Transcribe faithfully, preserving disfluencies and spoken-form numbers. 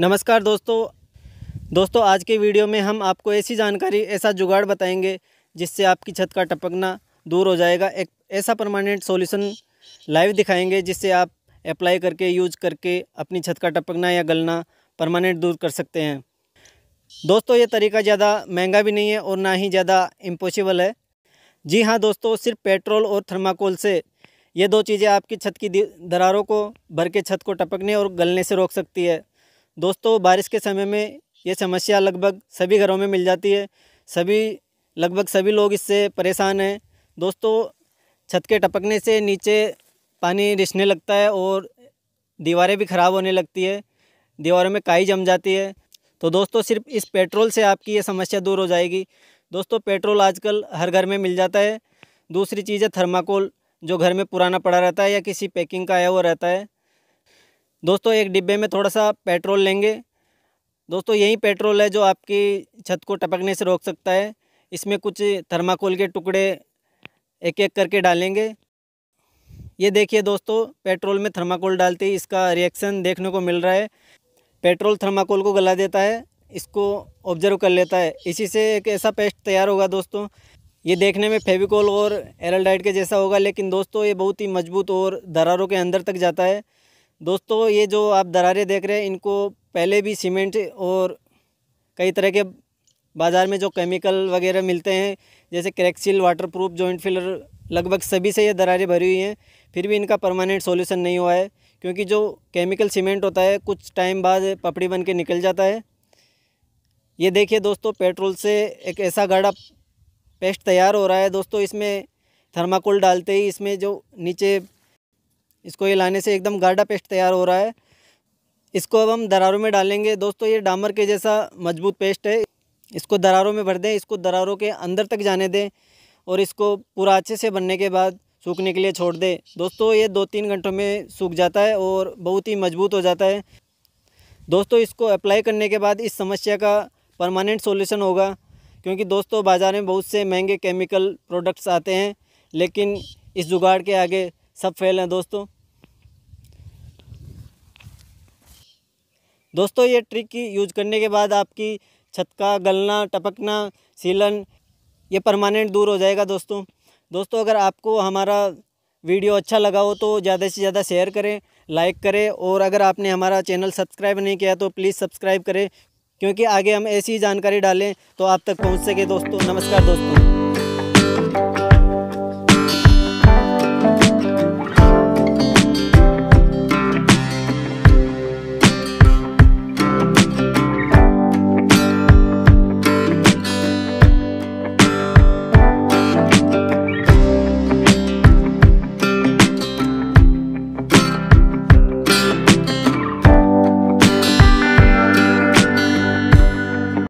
नमस्कार दोस्तों दोस्तों आज के वीडियो में हम आपको ऐसी जानकारी ऐसा जुगाड़ बताएंगे जिससे आपकी छत का टपकना दूर हो जाएगा। एक ऐसा परमानेंट सॉल्यूशन लाइव दिखाएंगे जिससे आप अप्लाई करके यूज करके अपनी छत का टपकना या गलना परमानेंट दूर कर सकते हैं। दोस्तों ये तरीका ज़्यादा महंगा भी नहीं है और ना ही ज़्यादा इम्पॉसिबल है। जी हाँ दोस्तों, सिर्फ पेट्रोल और थर्माकोल से ये दो चीज़ें आपकी छत की दरारों को भर के छत को टपकने और गलने से रोक सकती है। दोस्तों बारिश के समय में ये समस्या लगभग सभी घरों में मिल जाती है, सभी लगभग सभी लोग इससे परेशान हैं। दोस्तों छत के टपकने से नीचे पानी रिसने लगता है और दीवारें भी ख़राब होने लगती है, दीवारों में काई जम जाती है। तो दोस्तों सिर्फ इस पेट्रोल से आपकी ये समस्या दूर हो जाएगी। दोस्तों पेट्रोल आजकल हर घर में मिल जाता है। दूसरी चीज़ है थर्माकोल, जो घर में पुराना पड़ा रहता है या किसी पैकिंग का आया हुआ रहता है। दोस्तों एक डिब्बे में थोड़ा सा पेट्रोल लेंगे। दोस्तों यही पेट्रोल है जो आपकी छत को टपकने से रोक सकता है। इसमें कुछ थर्माकोल के टुकड़े एक एक करके डालेंगे। ये देखिए दोस्तों, पेट्रोल में थर्माकोल डालते ही इसका रिएक्शन देखने को मिल रहा है। पेट्रोल थर्माकोल को गला देता है, इसको ऑब्जर्व कर लेता है। इसी से एक ऐसा पेस्ट तैयार होगा दोस्तों, ये देखने में फेविकोल और एराल्डाइट के जैसा होगा, लेकिन दोस्तों ये बहुत ही मजबूत और दरारों के अंदर तक जाता है। दोस्तों ये जो आप दरारें देख रहे हैं, इनको पहले भी सीमेंट और कई तरह के बाज़ार में जो केमिकल वगैरह मिलते हैं जैसे क्रैक्सिल, वाटरप्रूफ, जॉइंट फिलर, लगभग सभी से ये दरारें भरी हुई हैं, फिर भी इनका परमानेंट सॉल्यूशन नहीं हुआ है, क्योंकि जो केमिकल सीमेंट होता है कुछ टाइम बाद पपड़ी बन के निकल जाता है। ये देखिए दोस्तों, पेट्रोल से एक ऐसा गाढ़ा पेस्ट तैयार हो रहा है। दोस्तों इसमें थर्माकोल डालते ही इसमें जो नीचे इसको हिलाने से एकदम गाढ़ा पेस्ट तैयार हो रहा है। इसको अब हम दरारों में डालेंगे। दोस्तों ये डामर के जैसा मजबूत पेस्ट है, इसको दरारों में भर दें, इसको दरारों के अंदर तक जाने दें और इसको पूरा अच्छे से बनने के बाद सूखने के लिए छोड़ दें। दोस्तों ये दो तीन घंटों में सूख जाता है और बहुत ही मजबूत हो जाता है। दोस्तों इसको अप्लाई करने के बाद इस समस्या का परमानेंट सॉल्यूशन होगा, क्योंकि दोस्तों बाज़ार में बहुत से महंगे केमिकल प्रोडक्ट्स आते हैं, लेकिन इस जुगाड़ के आगे सब फेल हैं दोस्तों। दोस्तों ये ट्रिक की यूज करने के बाद आपकी छत का गलना, टपकना, सीलन ये परमानेंट दूर हो जाएगा दोस्तों। दोस्तों अगर आपको हमारा वीडियो अच्छा लगा हो तो ज़्यादा से ज़्यादा शेयर करें, लाइक करें, और अगर आपने हमारा चैनल सब्सक्राइब नहीं किया तो प्लीज़ सब्सक्राइब करें, क्योंकि आगे हम ऐसी जानकारी डालें तो आप तक पहुंच सके। दोस्तों नमस्कार दोस्तों।